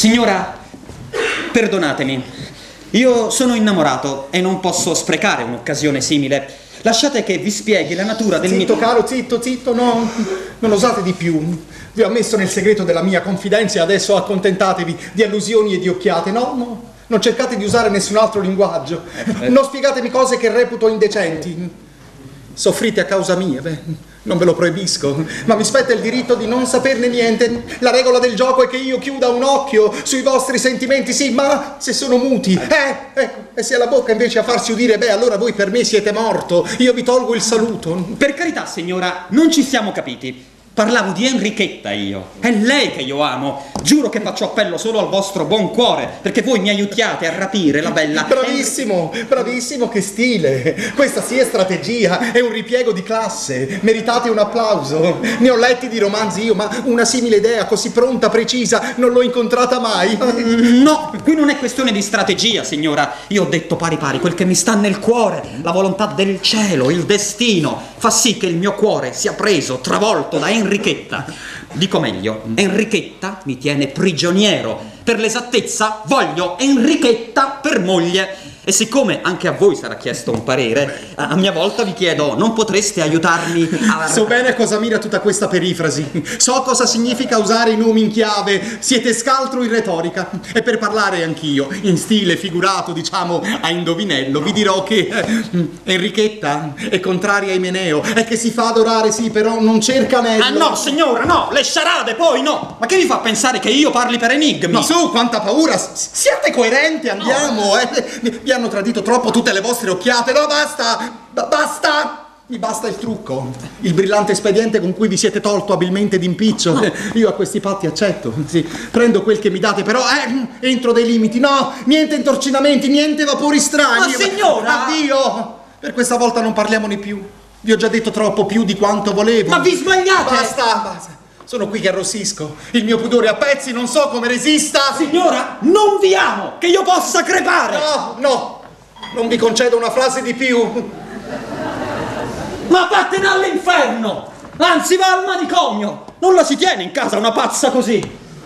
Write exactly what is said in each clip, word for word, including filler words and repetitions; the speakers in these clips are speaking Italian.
Signora, perdonatemi, io sono innamorato e non posso sprecare un'occasione simile. Lasciate che vi spieghi la natura del mio... Zitto caro, zitto, zitto, no, non osate di più. Vi ho messo nel segreto della mia confidenza e adesso accontentatevi di allusioni e di occhiate, no, no. Non cercate di usare nessun altro linguaggio, non spiegatemi cose che reputo indecenti. Soffrite a causa mia, beh, non ve lo proibisco, ma mi spetta il diritto di non saperne niente. La regola del gioco è che io chiuda un occhio sui vostri sentimenti, sì, ma se sono muti, eh, ecco, e se è la bocca invece a farsi udire, beh, allora voi per me siete morto, io vi tolgo il saluto. Per carità, signora, non ci siamo capiti. Parlavo di Enrichetta io, è lei che io amo, giuro che faccio appello solo al vostro buon cuore, perché voi mi aiutiate a rapire la bella... Bravissimo, Enri... bravissimo, che stile, questa sì è strategia, è un ripiego di classe, meritate un applauso, ne ho letti di romanzi io, ma una simile idea così pronta, precisa, non l'ho incontrata mai. No, qui non è questione di strategia, signora, io ho detto pari pari, quel che mi sta nel cuore, la volontà del cielo, il destino, fa sì che il mio cuore sia preso, travolto da Enrichetta. Dico meglio, Enrichetta mi tiene prigioniero. Per l'esattezza voglio Enrichetta per moglie. E siccome anche a voi sarà chiesto un parere, a mia volta vi chiedo, non potreste aiutarmi a... So bene cosa mira tutta questa perifrasi, so cosa significa usare i nomi in chiave, siete scaltro in retorica. E per parlare anch'io, in stile figurato, diciamo, a indovinello, vi dirò che Enrichetta è contraria a Imeneo, è che si fa adorare, sì, però non cerca anello. Ah no, signora, no, le sciarade poi no! Ma che vi fa pensare che io parli per enigmi? Ma su, quanta paura! S- siate coerenti, andiamo, eh! Hanno tradito troppo tutte le vostre occhiate, no basta, B basta, mi basta il trucco, il brillante espediente con cui vi siete tolto abilmente d'impiccio, no. Io a questi patti accetto, sì, prendo quel che mi date, però eh, entro dei limiti, no, niente intorcinamenti, niente vapori strani. Ma signora! Addio, per questa volta non parliamone più, vi ho già detto troppo più di quanto volevo. Ma vi sbagliate! Basta, basta. Sono qui che arrossisco, il mio pudore a pezzi, non so come resista. Signora, non vi amo, che io possa crepare. No, no, non vi concedo una frase di più. Ma vattene all'inferno, anzi va al manicomio. Non la si tiene in casa una pazza così.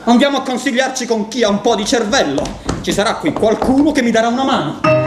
Andiamo a consigliarci con chi ha un po' di cervello. Ci sarà qui qualcuno che mi darà una mano.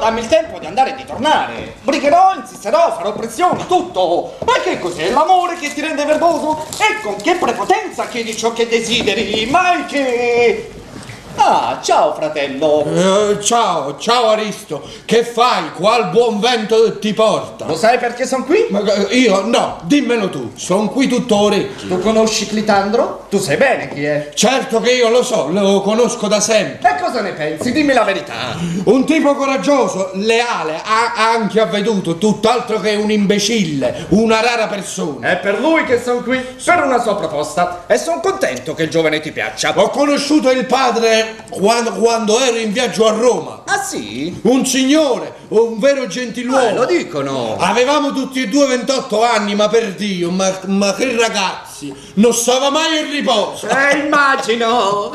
Dammi il tempo di andare e di tornare. Brigherò, insisterò, farò pressione, tutto. Ma che cos'è l'amore che ti rende nervoso? E con che prepotenza chiedi ciò che desideri? Mai che... Ah, ciao fratello. Eh, ciao, ciao Aristo. Che fai? Qual buon vento ti porta? Lo sai perché sono qui? Ma, io no, dimmelo tu. Sono qui tutto orecchi. Tu conosci Clitandro? Tu sai bene chi è? Certo che io lo so, lo conosco da sempre. E cosa ne pensi? Dimmi la verità. Un tipo coraggioso, leale, ha anche avveduto, tutt'altro che un imbecille, una rara persona. È per lui che sono qui, per una sua proposta. E sono contento che il giovane ti piaccia. Ho conosciuto il padre Quando, quando ero in viaggio a Roma. Ah sì? Un signore, un vero gentiluomo. Eh, lo dicono. Avevamo tutti e due ventotto anni, ma per Dio, ma, ma che ragazzi, non stava mai in riposo. Eh, immagino.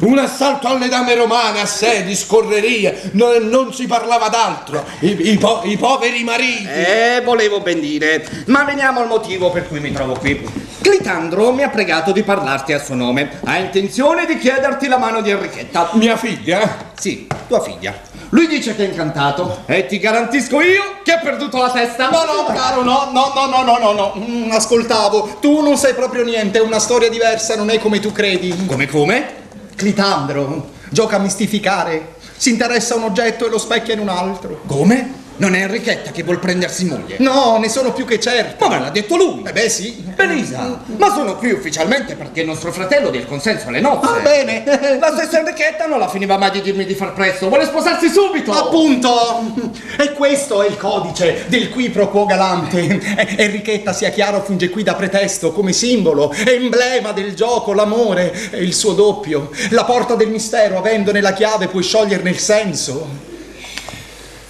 Un assalto alle dame romane, assedi, scorrerie, no, non si parlava d'altro, I, i, po i poveri mariti. Eh, volevo ben dire, ma veniamo al motivo per cui mi trovo qui. Clitandro mi ha pregato di parlarti a suo nome, ha intenzione di chiederti la mano di Enrichetta. Mia figlia? Sì, tua figlia. Lui dice che è incantato e ti garantisco io che ha perduto la testa. No, no, caro, no, no, no, no, no, no, no. Mm, ascoltavo, tu non sai proprio niente, è una storia diversa, non è come tu credi. Come come? Clitandro gioca a mistificare, si interessa a un oggetto e lo specchia in un altro. Come? Non è Enrichetta che vuol prendersi moglie? No, ne sono più che certo. Ma me l'ha detto lui. Eh beh sì. Belisa, ma sono qui ufficialmente perché il nostro fratello dia il consenso alle nozze. Va ah, bene. La stessa Enrichetta non la finiva mai di dirmi di far presto, vuole sposarsi subito. Appunto. E questo è il codice del qui pro quo galante. Enrichetta, sia chiaro, funge qui da pretesto, come simbolo, emblema del gioco, l'amore e il suo doppio. La porta del mistero, avendone la chiave puoi scioglierne il senso.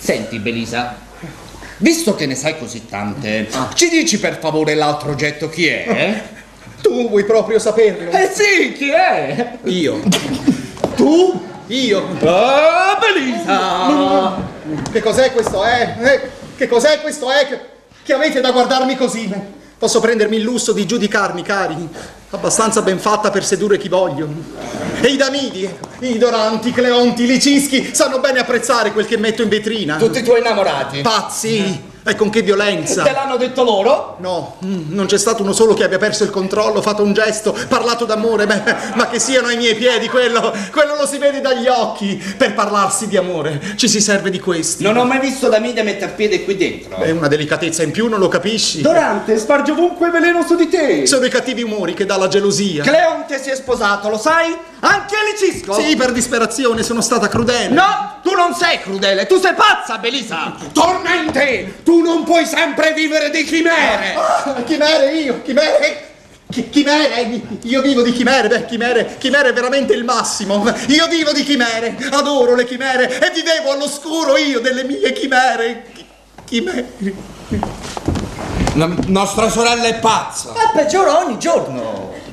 Senti Belisa, visto che ne sai così tante, ah. ci dici per favore l'altro oggetto chi è? Tu vuoi proprio saperlo? Eh sì, chi è? Io. Tu? Io. Ah, Belisa! Che cos'è questo, eh? eh? Che cos'è questo, eh? Che, che avete da guardarmi così? Posso prendermi il lusso di giudicarmi, cari? Abbastanza ben fatta per sedurre chi voglio. E i Damidi, i Doranti, i Cleonti, i Licinski sanno bene apprezzare quel che metto in vetrina. Tutti i tuoi innamorati. Pazzi! E con che violenza! Te l'hanno detto loro? No, non c'è stato uno solo che abbia perso il controllo, fatto un gesto, parlato d'amore, ma che siano ai miei piedi, quello, quello lo si vede dagli occhi. Per parlarsi di amore ci si serve di questi. Non ho mai visto Damidi mettere piede qui dentro. È una delicatezza in più, non lo capisci? Dorante sparge ovunque veleno su di te. Sono i cattivi umori che dà la gelosia. Cleonte si è sposato, lo sai? Anche Alecisco? Sì, per disperazione sono stata crudele. No, tu non sei crudele, tu sei pazza, Belisa. Torna in te! Tu non puoi sempre vivere di chimere! Ah, chimere io, chimere! Chi, chimere, io vivo di chimere, beh, chimere, chimere è veramente il massimo. Io vivo di chimere, adoro le chimere e vivevo all'oscuro io delle mie chimere. Chimere. La nostra sorella è pazza. Ma peggiora ogni giorno.